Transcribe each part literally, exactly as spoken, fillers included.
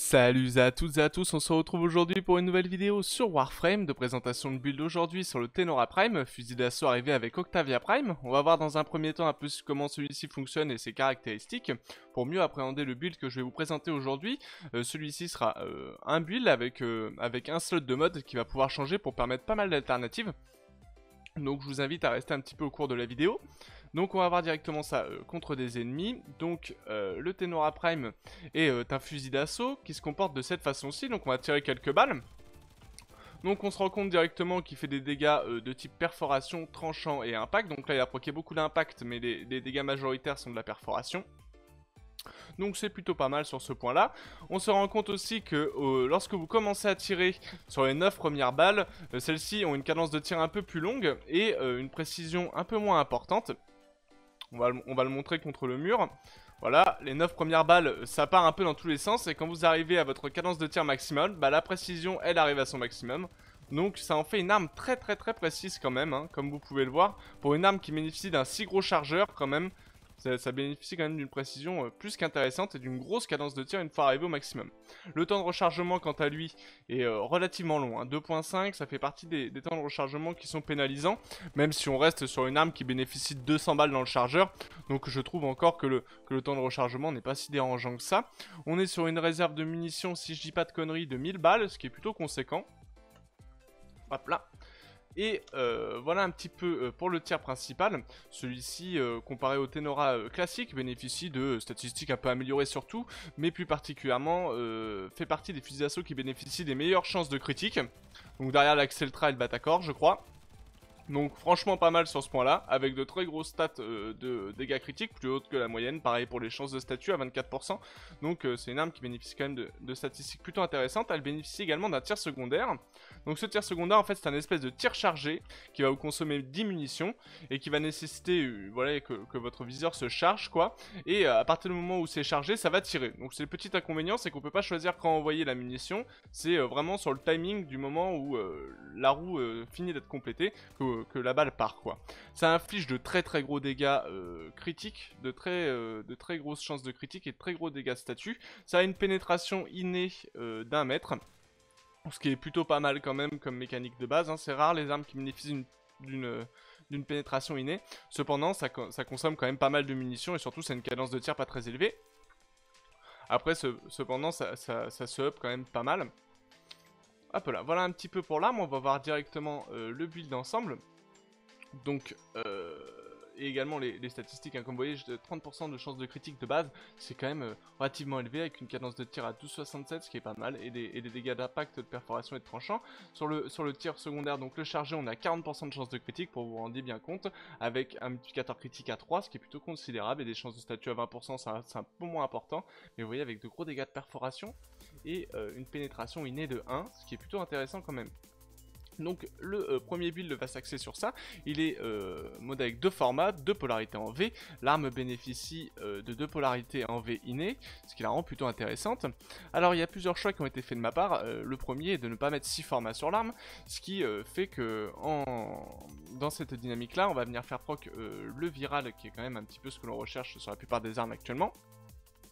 Salut à toutes et à tous, on se retrouve aujourd'hui pour une nouvelle vidéo sur Warframe de présentation de build aujourd'hui sur le Tenora Prime, fusil d'assaut arrivé avec Octavia Prime. On va voir dans un premier temps un peu comment celui-ci fonctionne et ses caractéristiques pour mieux appréhender le build que je vais vous présenter aujourd'hui. Euh, celui-ci sera euh, un build avec, euh, avec un slot de mode qui va pouvoir changer pour permettre pas mal d'alternatives. Donc je vous invite à rester un petit peu au cours de la vidéo. Donc on va voir directement ça euh, contre des ennemis. Donc euh, le Tenora Prime est euh, un fusil d'assaut qui se comporte de cette façon-ci. Donc on va tirer quelques balles. Donc on se rend compte directement qu'il fait des dégâts euh, de type perforation, tranchant et impact. Donc là il a proqué beaucoup d'impact, mais les, les dégâts majoritaires sont de la perforation. Donc c'est plutôt pas mal sur ce point là. On se rend compte aussi que euh, lorsque vous commencez à tirer sur les neuf premières balles, euh, celles-ci ont une cadence de tir un peu plus longue et euh, une précision un peu moins importante. On va, on va le montrer contre le mur. Voilà, les neuf premières balles, ça part un peu dans tous les sens. Et quand vous arrivez à votre cadence de tir maximum, bah, la précision, elle arrive à son maximum. Donc ça en fait une arme très très très précise quand même, hein, comme vous pouvez le voir. Pour une arme qui bénéficie d'un si gros chargeur quand même, ça, ça bénéficie quand même d'une précision euh, plus qu'intéressante et d'une grosse cadence de tir une fois arrivé au maximum. Le temps de rechargement quant à lui est euh, relativement long, hein, deux point cinq, ça fait partie des, des temps de rechargement qui sont pénalisants, même si on reste sur une arme qui bénéficie de deux cents balles dans le chargeur, donc je trouve encore que le, que le temps de rechargement n'est pas si dérangeant que ça. On est sur une réserve de munitions, si je dis pas de conneries, de mille balles, ce qui est plutôt conséquent. Hop là. Et euh, voilà un petit peu euh, pour le tir principal. Celui-ci, euh, comparé au Tenora euh, classique, bénéficie de euh, statistiques un peu améliorées surtout, mais plus particulièrement euh, fait partie des fusils d'assaut qui bénéficient des meilleures chances de critique. Donc derrière l'Axeltra et le Batacor, je crois. Donc franchement pas mal sur ce point-là, avec de très grosses stats euh, de dégâts critiques, plus hautes que la moyenne, pareil pour les chances de statut à vingt-quatre pour cent. Donc euh, c'est une arme qui bénéficie quand même de, de statistiques plutôt intéressantes. Elle bénéficie également d'un tir secondaire. Donc ce tir secondaire en fait c'est un espèce de tir chargé qui va vous consommer dix munitions et qui va nécessiter euh, voilà, que, que votre viseur se charge quoi. Et euh, à partir du moment où c'est chargé ça va tirer. Donc c'est le petit inconvénient, c'est qu'on peut pas choisir quand envoyer la munition. C'est euh, vraiment sur le timing du moment où euh, la roue euh, finit d'être complétée que, que la balle part quoi. Ça inflige de très très gros dégâts euh, critiques, de très, euh, de très grosses chances de critique et de très gros dégâts statuts. Ça a une pénétration innée euh, d'un mètre, ce qui est plutôt pas mal quand même comme mécanique de base, hein. C'est rare les armes qui bénéficient d'une d'une pénétration innée. Cependant ça, ça consomme quand même pas mal de munitions et surtout c'est une cadence de tir pas très élevée. Après ce, cependant ça, ça, ça se up quand même pas mal. Hop là, voilà un petit peu pour l'arme, on va voir directement euh, le build ensemble. Donc, euh, et également les, les statistiques, hein. Comme vous voyez, j'ai trente pour cent de chance de critique de base, c'est quand même euh, relativement élevé, avec une cadence de tir à douze virgule soixante-sept, ce qui est pas mal, et des, et des dégâts d'impact, de perforation et de tranchant. Sur le, sur le tir secondaire, donc le chargé, on a quarante pour cent de chance de critique, pour vous rendre bien compte, avec un multiplicateur critique à trois, ce qui est plutôt considérable, et des chances de statut à vingt pour cent, c'est un peu moins important, mais vous voyez, avec de gros dégâts de perforation, et euh, une pénétration innée de un, ce qui est plutôt intéressant quand même. Donc le euh, premier build va s'axer sur ça. Il est euh, modé avec deux formats, deux polarités en V. L'arme bénéficie euh, de deux polarités en V innées, ce qui la rend plutôt intéressante. Alors il y a plusieurs choix qui ont été faits de ma part. Euh, le premier est de ne pas mettre six formats sur l'arme, ce qui euh, fait que en... dans cette dynamique là, on va venir faire proc euh, le viral, qui est quand même un petit peu ce que l'on recherche sur la plupart des armes actuellement.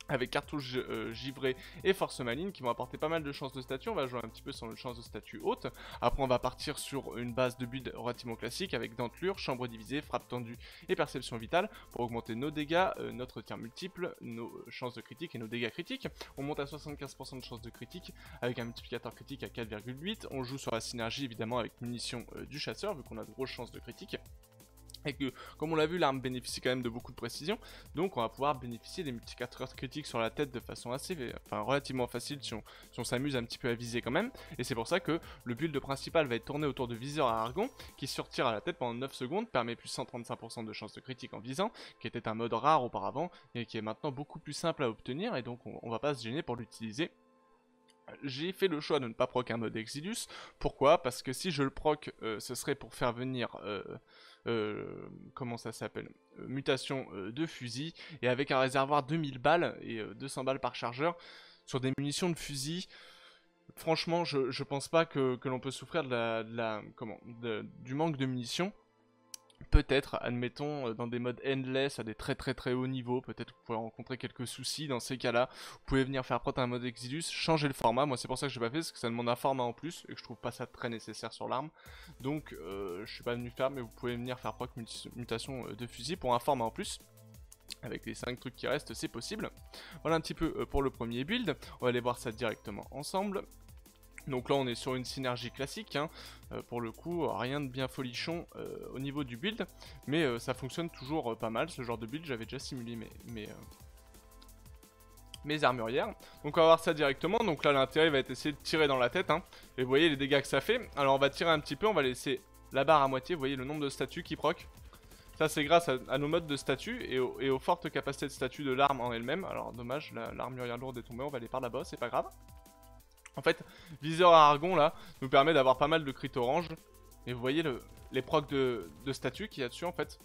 Avec cartouche euh, givrée et force maligne qui vont apporter pas mal de chances de statut. On va jouer un petit peu sur le chance de statut haute. Après on va partir sur une base de build relativement classique avec dentelure, chambre divisée, frappe tendue et perception vitale pour augmenter nos dégâts, euh, notre tir multiple, nos chances de critique et nos dégâts critiques. On monte à soixante-quinze pour cent de chances de critique avec un multiplicateur critique à quatre virgule huit. On joue sur la synergie évidemment avec munitions euh, du chasseur vu qu'on a de grosses chances de critique. Et que, comme on l'a vu, l'arme bénéficie quand même de beaucoup de précision, donc on va pouvoir bénéficier des multiplicateurs critiques sur la tête de façon assez, enfin relativement facile si on si on s'amuse un petit peu à viser quand même. Et c'est pour ça que le build principal va être tourné autour de Viseur à Argon, qui surtire à la tête pendant neuf secondes, permet plus cent trente-cinq pour cent de chance de critique en visant, qui était un mode rare auparavant, et qui est maintenant beaucoup plus simple à obtenir, et donc on, on va pas se gêner pour l'utiliser. J'ai fait le choix de ne pas proc un mode Exilus. Pourquoi? Parce que si je le proc, euh, ce serait pour faire venir... Euh, Euh, comment ça s'appelle euh, mutation euh, de fusil, et avec un réservoir de mille balles et euh, deux cents balles par chargeur sur des munitions de fusil, franchement je, je pense pas que, que l'on peut souffrir de la, de la, comment, de, du manque de munitions. peut-être, admettons, dans des modes endless à des très très très hauts niveaux, peut-être vous pouvez rencontrer quelques soucis. Dans ces cas-là, vous pouvez venir faire preuve d'un mode Exilus, changer le format. Moi, c'est pour ça que j'ai pas fait, parce que ça demande un format en plus et que je trouve pas ça très nécessaire sur l'arme. Donc, euh, je suis pas venu faire, mais vous pouvez venir faire preuve mutation de fusil pour un format en plus. Avec les cinq trucs qui restent, c'est possible. Voilà un petit peu pour le premier build. On va aller voir ça directement ensemble. Donc là on est sur une synergie classique, hein. euh, pour le coup rien de bien folichon euh, au niveau du build, mais euh, ça fonctionne toujours euh, pas mal ce genre de build, j'avais déjà simulé mes, mes, euh, mes armurières. Donc on va voir ça directement, donc là l'intérêt va être essayer de tirer dans la tête, hein. Et vous voyez les dégâts que ça fait, alors on va tirer un petit peu, on va laisser la barre à moitié, vous voyez le nombre de statuts qui proc. Ça c'est grâce à, à nos modes de statut et, au, et aux fortes capacités de statut de l'arme en elle-même. Alors dommage, l'armurière lourde est tombée, on va aller par là-bas, c'est pas grave. En fait, Viseur à Argon là nous permet d'avoir pas mal de crit orange. Et vous voyez le, les procs de, de statut qu'il y a dessus en fait.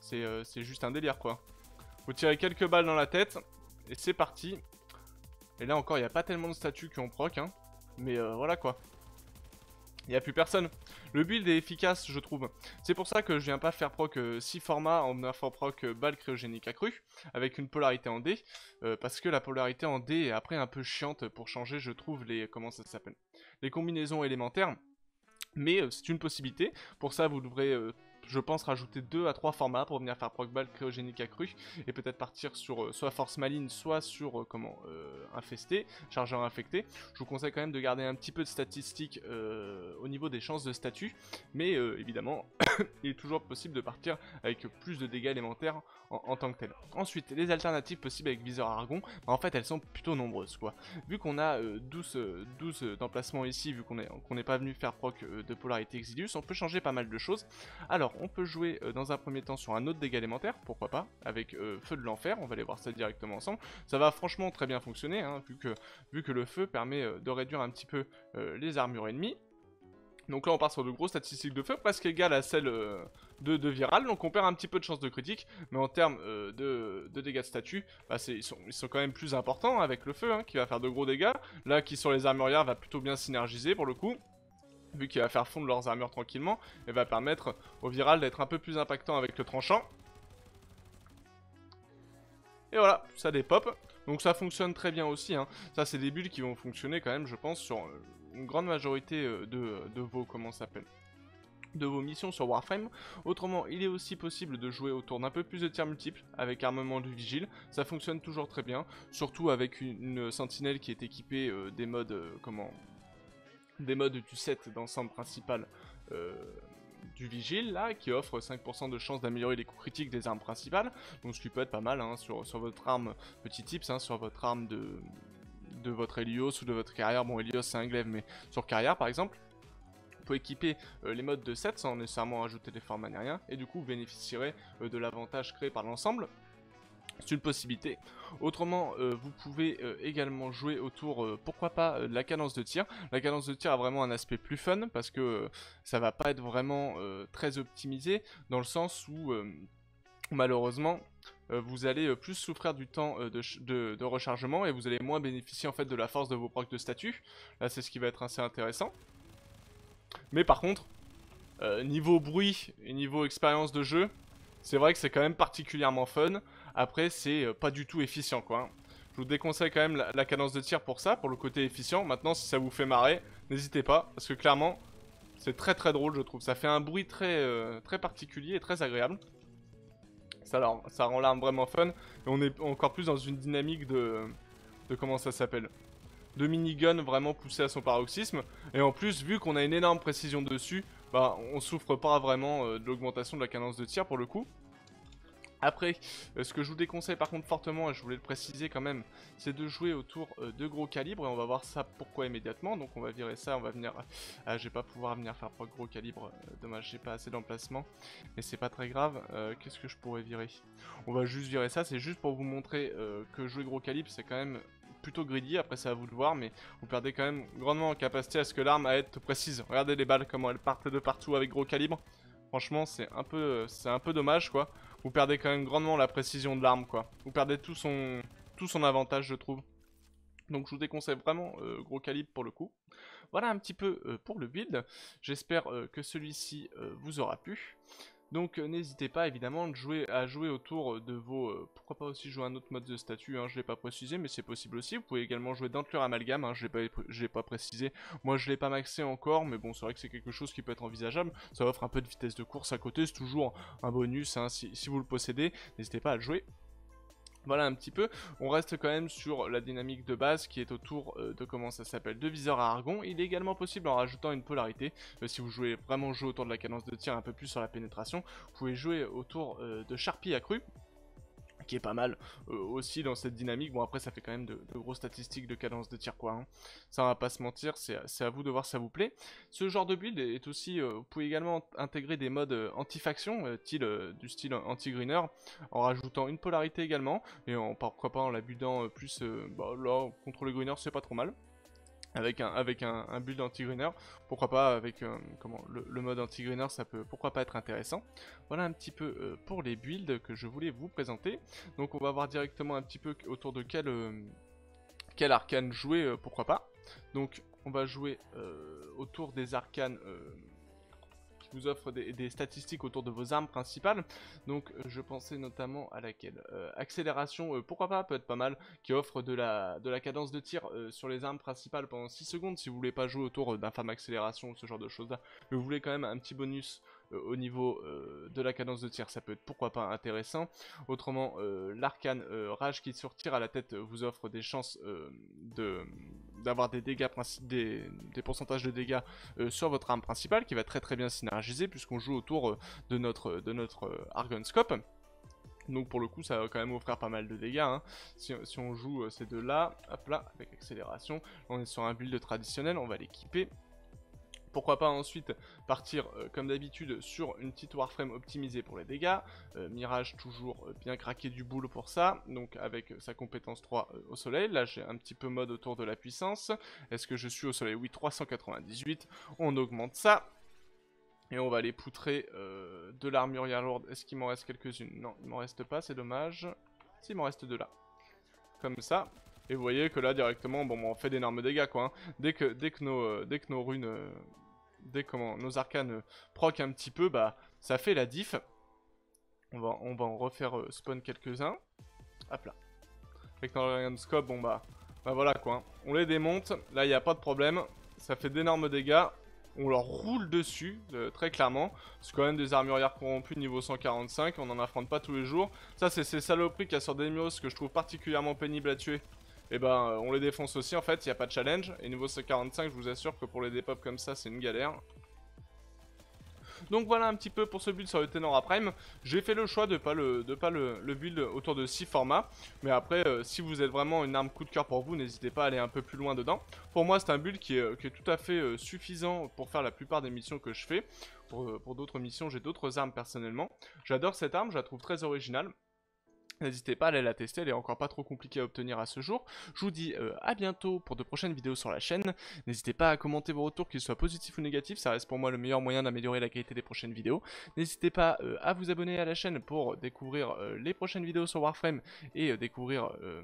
C'est euh, juste un délire quoi. Vous tirez quelques balles dans la tête et c'est parti. Et là encore il n'y a pas tellement de statuts qui ont proc, hein. Mais euh, voilà quoi. Il n'y a plus personne. Le build est efficace, je trouve. C'est pour ça que je viens pas faire proc euh, six formats en venant faire proc euh, balle cryogénique accrue, avec une polarité en D, euh, parce que la polarité en D est après un peu chiante pour changer, je trouve, les comment ça s'appelle, les combinaisons élémentaires. Mais euh, c'est une possibilité. Pour ça, vous devrez, euh, je pense, rajouter deux à trois formats pour venir faire proc balle cryogénique accrue, et peut-être partir sur euh, soit Force Maligne, soit sur euh, comment euh, infesté, Chargeur Infecté. Je vous conseille quand même de garder un petit peu de statistiques euh, au niveau des chances de statut, mais euh, évidemment, il est toujours possible de partir avec plus de dégâts élémentaires en, en tant que tel. Ensuite, les alternatives possibles avec Viseur à Argon, bah, en fait, elles sont plutôt nombreuses, quoi. Vu qu'on a euh, douze, douze euh, d'emplacements ici, vu qu'on n'est qu'on pas venu faire proc euh, de polarité Exilus, on peut changer pas mal de choses. Alors, on peut jouer euh, dans un premier temps sur un autre dégât élémentaire, pourquoi pas, avec euh, Feu de l'Enfer, on va aller voir ça directement ensemble. Ça va franchement très bien fonctionner, hein, vu, que, vu que le feu permet euh, de réduire un petit peu euh, les armures ennemies. Donc là on part sur de grosses statistiques de feu, presque égales à celle euh, de, de Viral, donc on perd un petit peu de chance de critique, mais en termes euh, de, de dégâts de statut, bah ils, sont, ils sont quand même plus importants avec le feu, hein, qui va faire de gros dégâts, là qui sur les armurières va plutôt bien synergiser pour le coup. Vu qu'il va faire fondre leurs armures tranquillement, et va permettre au Viral d'être un peu plus impactant avec le tranchant. Et voilà, ça dépop. Donc ça fonctionne très bien aussi, hein. Ça c'est des builds qui vont fonctionner quand même, je pense, sur une grande majorité de, de vos, comment ça s'appelle, de vos missions sur Warframe. Autrement, il est aussi possible de jouer autour d'un peu plus de tirs multiples avec armement du Vigile. Ça fonctionne toujours très bien, surtout avec une, une sentinelle qui est équipée euh, des modes, euh, comment... des modes du set d'ensemble principal euh, du Vigile là, qui offre cinq pour cent de chance d'améliorer les coups critiques des armes principales, donc ce qui peut être pas mal, hein, sur, sur votre arme, petit tips, hein, sur votre arme de, de votre Helios ou de votre carrière, bon Helios c'est un glaive, mais sur carrière par exemple, vous pouvez équiper euh, les modes de set sans nécessairement ajouter des formats ni rien, et du coup vous bénéficierez euh, de l'avantage créé par l'ensemble. C'est une possibilité. Autrement, euh, vous pouvez euh, également jouer autour, euh, pourquoi pas, euh, de la cadence de tir. La cadence de tir a vraiment un aspect plus fun parce que euh, ça va pas être vraiment euh, très optimisé dans le sens où, euh, malheureusement, euh, vous allez euh, plus souffrir du temps euh, de, de, de rechargement et vous allez moins bénéficier en fait de la force de vos procs de statut. Là, c'est ce qui va être assez intéressant. Mais par contre, euh, niveau bruit et niveau expérience de jeu, c'est vrai que c'est quand même particulièrement fun. Après c'est euh, pas du tout efficient quoi, hein. Je vous déconseille quand même la, la cadence de tir pour ça, pour le côté efficient. Maintenant si ça vous fait marrer, n'hésitez pas, parce que clairement c'est très très drôle je trouve. Ça fait un bruit très, euh, très particulier et très agréable. Ça, alors, ça rend l'arme vraiment fun. Et on est encore plus dans une dynamique de, de comment ça s'appelle, de minigun vraiment poussé à son paroxysme. Et en plus vu qu'on a une énorme précision dessus, bah on souffre pas vraiment euh, de l'augmentation de la cadence de tir pour le coup. Après, ce que je vous déconseille par contre fortement, et je voulais le préciser quand même, c'est de jouer autour de gros calibres, et on va voir ça pourquoi immédiatement, donc on va virer ça, on va venir... Ah, je vais pas pouvoir venir faire proc gros calibre, dommage, j'ai pas assez d'emplacement, mais c'est pas très grave, euh, qu'est-ce que je pourrais virer? On va juste virer ça, c'est juste pour vous montrer euh, que jouer gros calibre c'est quand même plutôt greedy, après c'est à vous de voir, mais vous perdez quand même grandement en capacité à ce que l'arme à être précise. Regardez les balles, comment elles partent de partout avec gros calibre, franchement c'est un peu, c'est un peu dommage quoi. Vous perdez quand même grandement la précision de l'arme quoi. Vous perdez tout son, tout son avantage je trouve. Donc je vous déconseille vraiment euh, gros calibre pour le coup. Voilà un petit peu euh, pour le build. J'espère euh, que celui-ci euh, vous aura plu. Donc n'hésitez pas évidemment de jouer, à jouer autour de vos... Euh, pourquoi pas aussi jouer un autre mode de statut, hein, je ne l'ai pas précisé, mais c'est possible aussi. Vous pouvez également jouer d'entelure amalgame, hein, je ne l'ai pas précisé. Moi je ne l'ai pas maxé encore, mais bon c'est vrai que c'est quelque chose qui peut être envisageable. Ça offre un peu de vitesse de course à côté, c'est toujours un bonus hein, si, si vous le possédez. N'hésitez pas à le jouer. Voilà un petit peu, on reste quand même sur la dynamique de base qui est autour euh, de comment ça s'appelle, de Viseur à Argon. Il est également possible en rajoutant une polarité, euh, si vous jouez vraiment jouer autour de la cadence de tir un peu plus sur la pénétration, vous pouvez jouer autour euh, de Charpie accrue, qui est pas mal euh, aussi dans cette dynamique. Bon après ça fait quand même de, de grosses statistiques de cadence de tir quoi, hein. Ça on va pas se mentir, c'est à vous de voir si ça vous plaît. Ce genre de build est aussi, euh, vous pouvez également intégrer des modes euh, anti-faction, euh, euh, du style anti-greener, en rajoutant une polarité également, et en, pourquoi pas en la buildant euh, plus, euh, bah, là contre le greener c'est pas trop mal. Avec un, avec un, un build anti-greener, pourquoi pas avec euh, comment, le, le mode anti-greener, ça peut pourquoi pas être intéressant. Voilà un petit peu euh, pour les builds que je voulais vous présenter. Donc on va voir directement un petit peu autour de quel, euh, quel arcane jouer, euh, pourquoi pas. Donc on va jouer euh, autour des arcanes... Euh, vous offre des, des statistiques autour de vos armes principales. Donc je pensais notamment à laquelle euh, accélération, euh, pourquoi pas, peut être pas mal, qui offre de la, de la cadence de tir euh, sur les armes principales pendant six secondes, si vous voulez pas jouer autour d'infâme accélération ou ce genre de choses là, mais vous voulez quand même un petit bonus euh, au niveau euh, de la cadence de tir, ça peut être pourquoi pas intéressant. Autrement, euh, l'arcane euh, rage qui sur tir à la tête vous offre des chances euh, de... d'avoir des dégâts des, des pourcentages de dégâts euh, sur votre arme principale, qui va très très bien synergiser puisqu'on joue autour euh, de notre, de notre euh, Argon Scope. Donc pour le coup ça va quand même offrir pas mal de dégâts hein. si, si on joue euh, ces deux là, hop là, avec accélération, on est sur un build traditionnel, on va l'équiper. Pourquoi pas ensuite partir euh, comme d'habitude sur une petite Warframe optimisée pour les dégâts. euh, Mirage toujours euh, bien craqué du boule pour ça, donc avec euh, sa compétence trois euh, au soleil. Là j'ai un petit peu mode autour de la puissance. Est-ce que je suis au soleil? Oui, trois cent quatre-vingt-dix-huit, on augmente ça. Et on va aller poutrer euh, de l'armurière lourde. Est-ce qu'il m'en reste quelques-unes? Non, il m'en reste pas, c'est dommage. S'il m'en reste deux là, comme ça. Et vous voyez que là directement, bon, on fait d'énormes dégâts quoi. Hein. Dès que dès que nos euh, dès que nos runes, euh, dès comment nos arcanes euh, proc un petit peu, bah ça fait la diff. On va on va en refaire euh, spawn quelques-uns. Hop là. Avec notre scope, bon bah bah voilà quoi. Hein. On les démonte. Là il n'y a pas de problème. Ça fait d'énormes dégâts. On leur roule dessus, euh, très clairement. C'est quand même des armurières corrompues niveau cent quarante-cinq. On n'en affronte pas tous les jours. Ça c'est ces saloperies qu'il y a sur des mios que je trouve particulièrement pénibles à tuer. Et eh ben on les défonce aussi en fait, il n'y a pas de challenge. Et niveau cent quarante-cinq, je vous assure que pour les dépop comme ça, c'est une galère. Donc voilà un petit peu pour ce build sur le Tenora Prime. J'ai fait le choix de pas le, de pas le, le build autour de six formats. Mais après, euh, si vous êtes vraiment une arme coup de cœur pour vous, n'hésitez pas à aller un peu plus loin dedans. Pour moi, c'est un build qui est, qui est tout à fait euh, suffisant pour faire la plupart des missions que je fais. Pour, pour d'autres missions, j'ai d'autres armes personnellement. J'adore cette arme, je la trouve très originale. N'hésitez pas à aller la tester, elle est encore pas trop compliquée à obtenir à ce jour. Je vous dis euh, à bientôt pour de prochaines vidéos sur la chaîne. N'hésitez pas à commenter vos retours, qu'ils soient positifs ou négatifs, ça reste pour moi le meilleur moyen d'améliorer la qualité des prochaines vidéos. N'hésitez pas euh, à vous abonner à la chaîne pour découvrir euh, les prochaines vidéos sur Warframe et euh, découvrir... Euh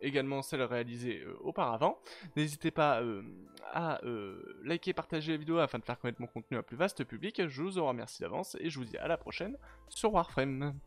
également celles réalisées euh, auparavant. N'hésitez pas euh, à euh, liker, partager la vidéo afin de faire connaître mon contenu à un plus vaste public. Je vous en remercie d'avance et je vous dis à la prochaine sur Warframe.